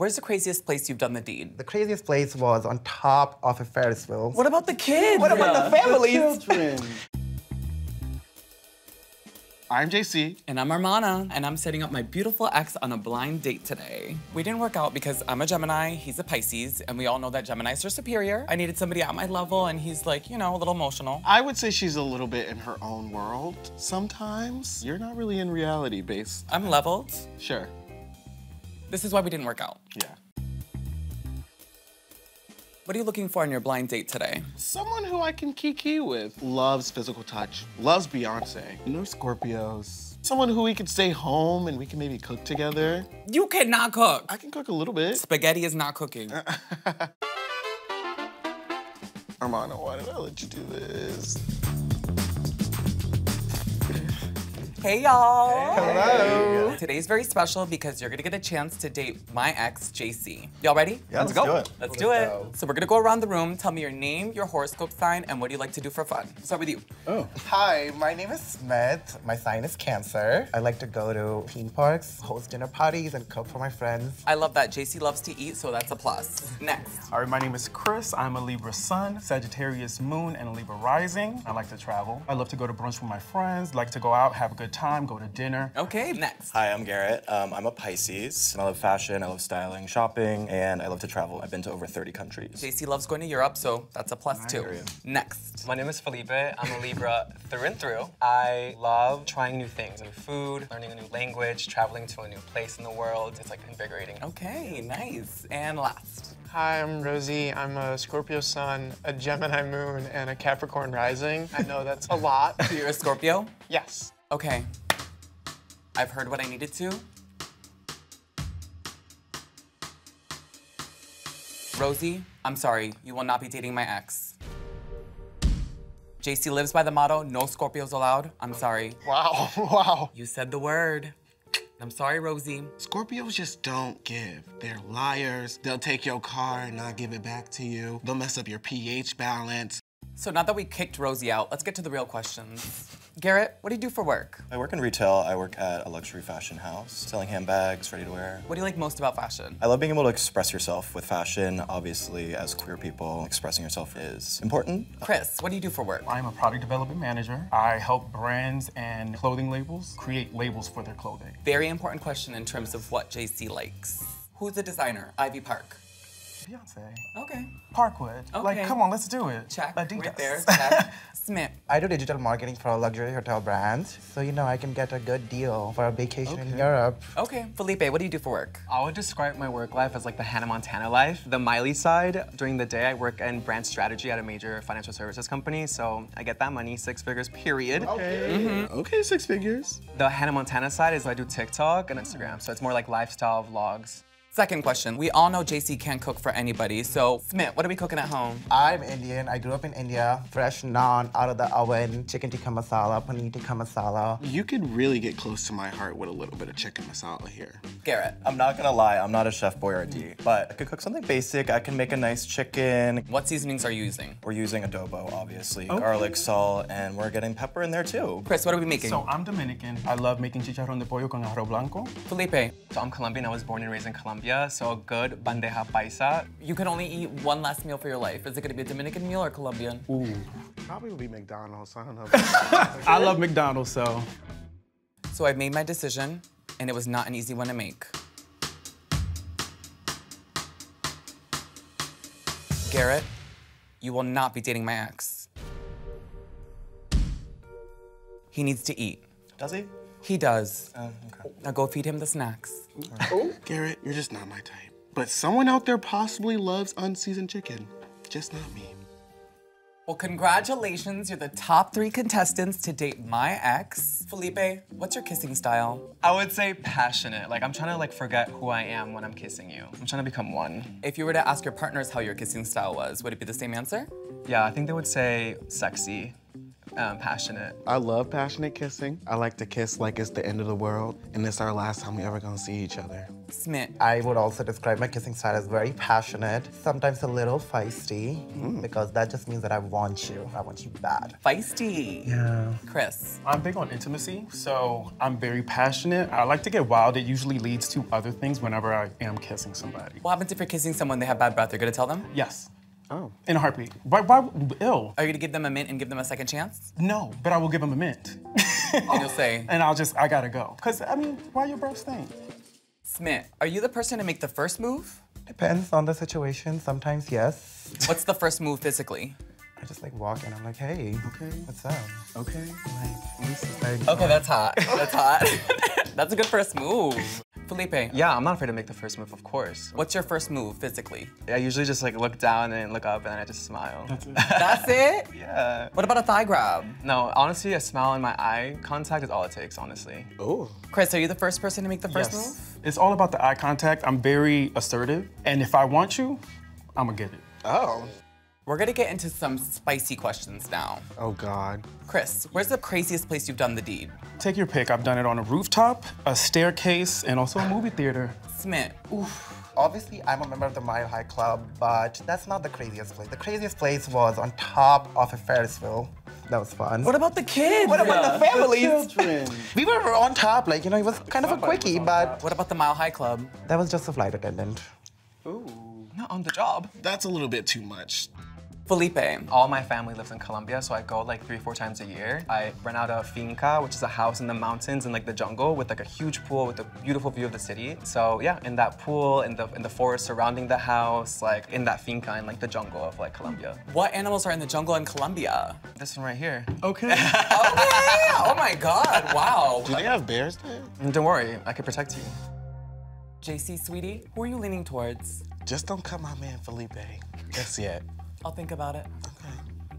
Where's the craziest place you've done the deed? The craziest place was on top of a Ferris wheel. What about the kids? What about the families? The children. I'm JC. And I'm Armana. And I'm setting up my beautiful ex on a blind date today. We didn't work out because I'm a Gemini, he's a Pisces, and we all know that Geminis are superior. I needed somebody at my level, and he's like, you know, a little emotional. I would say she's a little bit in her own world sometimes. You're not really in reality based. I'm leveled. Sure. This is why we didn't work out. Yeah. What are you looking for on your blind date today? Someone who I can kiki with. Loves physical touch, loves Beyonce. You know Scorpios. Someone who we could stay home and we can maybe cook together. You cannot cook. I can cook a little bit. Spaghetti is not cooking. Armana, why did I let you do this? Hey, y'all. Hey. Hello. Today's very special because you're gonna get a chance to date my ex, JC. Y'all ready? Yeah, let's go. Do it. Let's do it. So we're gonna go around the room. Tell me your name, your horoscope sign, and what do you like to do for fun? Let's start with you. Oh. Hi, my name is Smith. My sign is Cancer. I like to go to theme parks, host dinner parties, and cook for my friends. I love that. JC loves to eat, so that's a plus. Next. All right, my name is Chris. I'm a Libra sun, Sagittarius moon, and a Libra rising. I like to travel. I love to go to brunch with my friends, like to go out, have a good time, go to dinner. Okay, next. Hi, I'm Garrett. I'm a Pisces. I love fashion, I love styling, shopping, and I love to travel. I've been to over 30 countries. JC loves going to Europe, so that's a plus too. Next. My name is Felipe. I'm a Libra through and through. I love trying new things, new food, learning a new language, traveling to a new place in the world. It's like invigorating. Okay, nice. And last. Hi, I'm Rosie. I'm a Scorpio sun, a Gemini moon, and a Capricorn rising. I know that's a lot. So you're a Scorpio? Yes. Okay, I've heard what I needed to. Rosie, I'm sorry, you will not be dating my ex. JC lives by the motto, no Scorpios allowed. I'm sorry. Wow, wow. You said the word. I'm sorry, Rosie. Scorpios just don't give. They're liars. They'll take your car and not give it back to you. They'll mess up your pH balance. So now that we kicked Rosie out, let's get to the real questions. Garrett, what do you do for work? I work in retail. I work at a luxury fashion house, selling handbags, ready-to-wear. What do you like most about fashion? I love being able to express yourself with fashion. Obviously, as queer people, expressing yourself is important. Chris, what do you do for work? I'm a product development manager. I help brands and clothing labels create labels for their clothing. Very important question in terms of what JC likes. Who's a designer? Ivy Park. Beyonce. Okay. Parkwood. Okay. Like, come on, let's do it. Check. Adidas. Right there. Check. Smith. I do digital marketing for a luxury hotel brand, so you know I can get a good deal for a vacation in Europe. Okay. Felipe, what do you do for work? I would describe my work life as like the Hannah Montana life, the Miley side. During the day, I work in brand strategy at a major financial services company, so I get that money, 6 figures, period. Okay. Okay, 6 figures. The Hannah Montana side is I do TikTok and Instagram, so it's more like lifestyle vlogs. Second question, we all know JC can't cook for anybody, so Smith, what are we cooking at home? I'm Indian, I grew up in India. Fresh naan, out of the oven, chicken tikka masala, paneer tikka masala. You could really get close to my heart with a little bit of chicken masala here. Garrett. I'm not gonna lie, I'm not a Chef Boyardee, but I could cook something basic, I can make a nice chicken. What seasonings are you using? We're using adobo, obviously, garlic, salt, and we're getting pepper in there too. Chris, what are we making? So I'm Dominican, I love making chicharron de pollo con arroz blanco. Felipe. So I'm Colombian, I was born and raised in Colombia. So a good bandeja paisa. You can only eat one last meal for your life. Is it gonna be a Dominican meal or Colombian? Ooh, probably would be McDonald's. I don't know. I love McDonald's, so. So I made my decision, and it was not an easy one to make. Garrett, you will not be dating my ex. He needs to eat. Does he? He does. Okay. Now go feed him the snacks. Oh, Garrett, you're just not my type. But someone out there possibly loves unseasoned chicken. Just not me. Well, congratulations. You're the top 3 contestants to date my ex. Felipe, what's your kissing style? I would say passionate. Like, I'm trying to like forget who I am when I'm kissing you. I'm trying to become one. If you were to ask your partners how your kissing style was, would it be the same answer? Yeah, I think they would say sexy. passionate. I love passionate kissing. I like to kiss like it's the end of the world and it's our last time we ever gonna see each other. Smith. I would also describe my kissing style as very passionate, sometimes a little feisty, because that just means that I want you. I want you bad. Feisty. Yeah. Chris. I'm big on intimacy, so I'm very passionate. I like to get wild. It usually leads to other things whenever I am kissing somebody. What happens if you're kissing someone, they have bad breath? You're gonna tell them? Yes. Oh. In a heartbeat. Why, ew. Are you gonna give them a mint and give them a second chance? No, but I will give them a mint. And you'll say? And I'll just, I gotta go. Cause I mean, why your breath stink? Smith, are you the person to make the first move? Depends on the situation, sometimes yes. What's the first move physically? I just like walk in, I'm like, hey, okay, what's up? Okay, like, this is like, okay, that's hot, that's hot. That's a good first move. Felipe. Yeah, I'm not afraid to make the first move, of course. What's your first move, physically? I usually just like look down and look up and I just smile. That's it? That's it? Yeah. What about a thigh grab? No, honestly, a smile and my eye contact is all it takes, honestly. Ooh. Chris, are you the first person to make the first move? It's all about the eye contact. I'm very assertive. And if I want you, I'm gonna get it. Oh. We're gonna get into some spicy questions now. Oh God. Chris, where's the craziest place you've done the deed? Take your pick. I've done it on a rooftop, a staircase, and also a movie theater. Smith. Oof. Obviously, I'm a member of the Mile High Club, but that's not the craziest place. The craziest place was on top of a Ferris wheel. That was fun. What about the kids? What about the families? The children. We were on top, like, you know, it was kind of a quickie, but... What about the Mile High Club? That was just a flight attendant. Ooh, not on the job. That's a little bit too much. Felipe. All my family lives in Colombia, so I go like 3 or 4 times a year. I rent out a finca, which is a house in the mountains in like the jungle with like a huge pool with a beautiful view of the city. So yeah, in that pool, in the forest surrounding the house, like in that finca in like the jungle of like Colombia. What animals are in the jungle in Colombia? This one right here. Okay. Okay. Oh my God, wow. Do they have bears there? Don't worry, I can protect you. JC, sweetie, who are you leaning towards? Just don't cut my man Felipe. That's it. I'll think about it. Okay.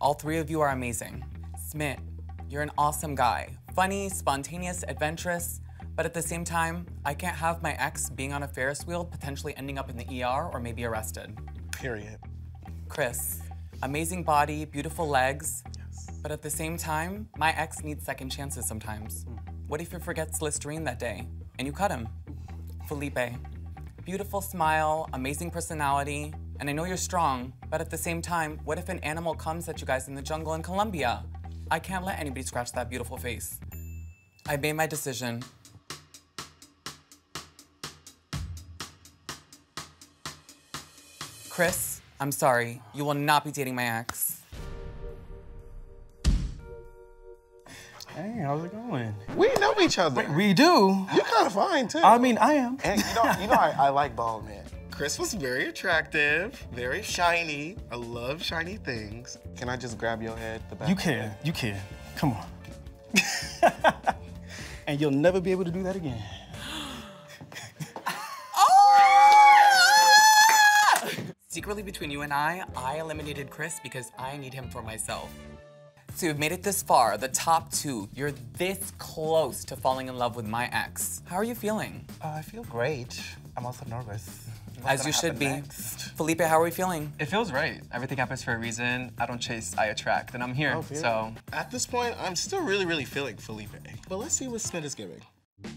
All 3 of you are amazing. Smith, you're an awesome guy. Funny, spontaneous, adventurous, but at the same time, I can't have my ex being on a Ferris wheel, potentially ending up in the ER or maybe arrested. Period. Chris, amazing body, beautiful legs, but at the same time, my ex needs second chances sometimes. What if he forgets Listerine that day and you cut him? Felipe, beautiful smile, amazing personality, and I know you're strong, but at the same time, what if an animal comes at you guys in the jungle in Colombia? I can't let anybody scratch that beautiful face. I made my decision. Chris, I'm sorry. You will not be dating my ex. Hey, how's it going? We know each other. We do. You're kind of fine, too. I mean, I am. And you know I like bald men. Chris was very attractive, very shiny. I love shiny things. Can I just grab your head? The back you can, head? You can. Come on. And you'll never be able to do that again. Oh! Secretly between you and I eliminated Chris because I need him for myself. So you've made it this far, the top 2. You're this close to falling in love with my ex. How are you feeling? I feel great. I'm also nervous. As you should be. Next. Felipe, how are we feeling? It feels right. Everything happens for a reason. I don't chase, I attract, and I'm here, so. At this point, I'm still really, really feeling Felipe. But let's see what Smith is giving.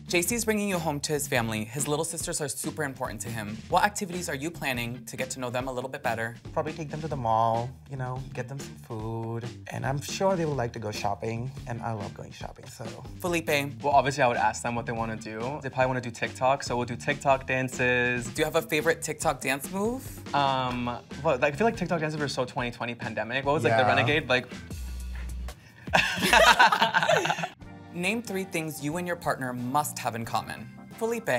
JC's bringing you home to his family. His little sisters are super important to him. What activities are you planning to get to know them a little bit better? Probably take them to the mall, you know, get them some food. And I'm sure they would like to go shopping, and I love going shopping, so. Felipe. Well, obviously I would ask them what they want to do. They probably want to do TikTok, so we'll do TikTok dances. Do you have a favorite TikTok dance move? Well, I feel like TikTok dances were so 2020 pandemic. What was like the Renegade, like? Name 3 things you and your partner must have in common. Felipe.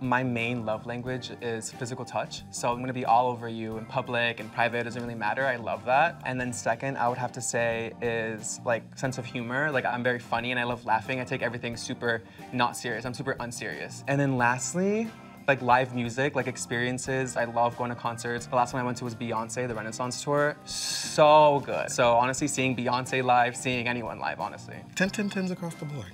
My main love language is physical touch, so I'm gonna be all over you in public and private, it doesn't really matter, I love that. And then second, I would have to say is like sense of humor, like I'm very funny and I love laughing, I take everything super not serious, I'm super unserious. And then lastly, like live music, like experiences. I love going to concerts. The last one I went to was Beyonce, the Renaissance tour. So good. So honestly, seeing Beyonce live, seeing anyone live, honestly. 10 across the board.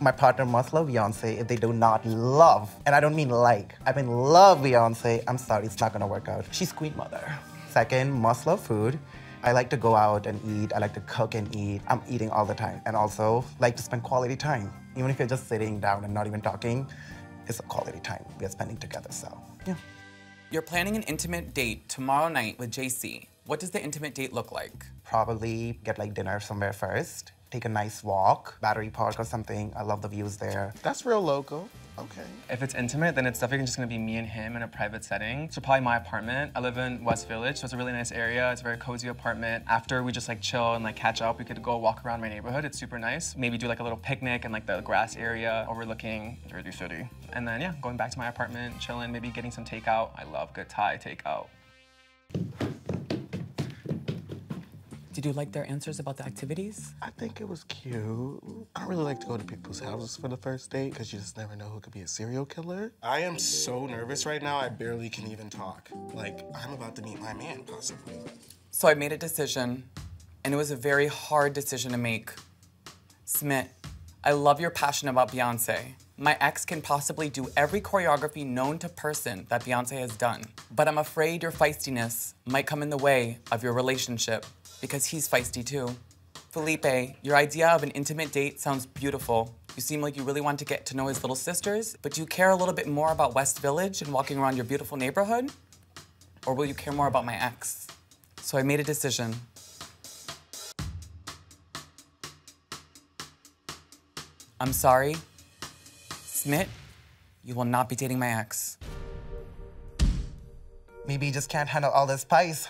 My partner must love Beyonce if they do not love, and I don't mean like, I mean love Beyonce. I'm sorry, it's not gonna work out. She's queen mother. Second, must love food. I like to go out and eat. I like to cook and eat. I'm eating all the time. And also like to spend quality time. Even if you're just sitting down and not even talking, it's a quality time we are spending together, so yeah. You're planning an intimate date tomorrow night with JC. What does the intimate date look like? Probably get like dinner somewhere first, take a nice walk, Battery Park or something. I love the views there. That's real local. Okay. If it's intimate, then it's definitely just gonna be me and him in a private setting. So probably my apartment. I live in West Village, so it's a really nice area. It's a very cozy apartment. After we just like chill and like catch up, we could go walk around my neighborhood. It's super nice. Maybe do like a little picnic in like the grass area overlooking Jersey City. And then yeah, going back to my apartment, chilling, maybe getting some takeout. I love good Thai takeout. Did you like their answers about the activities? I think it was cute. I don't really like to go to people's houses for the first date because you just never know who could be a serial killer. I am so nervous right now, I barely can even talk. Like, I'm about to meet my man, possibly. So I made a decision, and it was a very hard decision to make. Smit, I love your passion about Beyoncé. My ex can possibly do every choreography known to person that Beyoncé has done. But I'm afraid your feistiness might come in the way of your relationship, because he's feisty too. Felipe, your idea of an intimate date sounds beautiful. You seem like you really want to get to know his little sisters, but do you care a little bit more about West Village and walking around your beautiful neighborhood? Or will you care more about my ex? So I made a decision. I'm sorry, Smit, you will not be dating my ex. Maybe you just can't handle all this spice.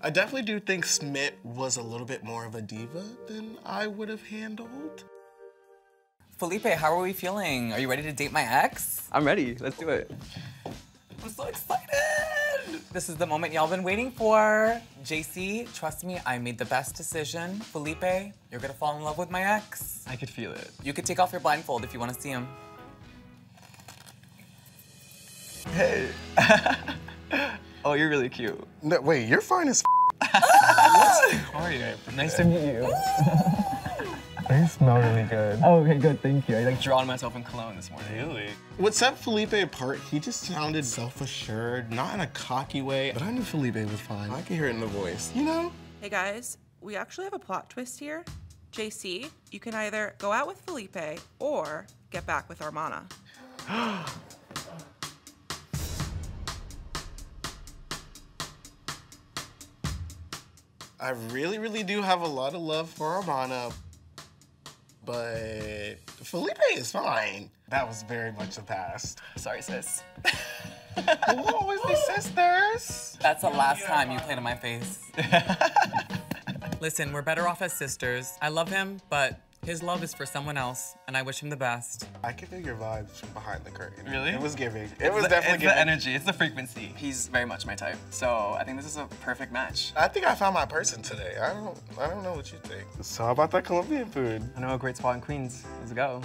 I definitely do think Smit was a little bit more of a diva than I would have handled. Felipe, how are we feeling? Are you ready to date my ex? I'm ready. Let's do it. I'm so excited. This is the moment y'all been waiting for. JC, trust me, I made the best decision. Felipe, you're gonna fall in love with my ex. I could feel it. You could take off your blindfold if you want to see him. Hey. Oh, you're really cute. No, wait, you're fine as f. How are you? Nice to meet you. You smell really good. Oh, okay, good, thank you. I like drawn myself in cologne this morning. Really? What set Felipe apart, he just sounded self-assured, not in a cocky way, but I knew Felipe was fine. I could hear it in the voice, you know? Hey guys, we actually have a plot twist here. JC, you can either go out with Felipe or get back with Armana. I really, really do have a lot of love for Armana, but Felipe is fine. That was very much the past. Sorry, sis. We'll always be sisters. That's the last time you played in my face. Listen, we're better off as sisters. I love him, but his love is for someone else, and I wish him the best. I can feel your vibes from behind the curtain. Really? It was giving. It was definitely giving. It's the energy. It's the frequency. He's very much my type, so I think this is a perfect match. I think I found my person today. I don't know what you think. So how about that Colombian food? I know a great spot in Queens. Let's go.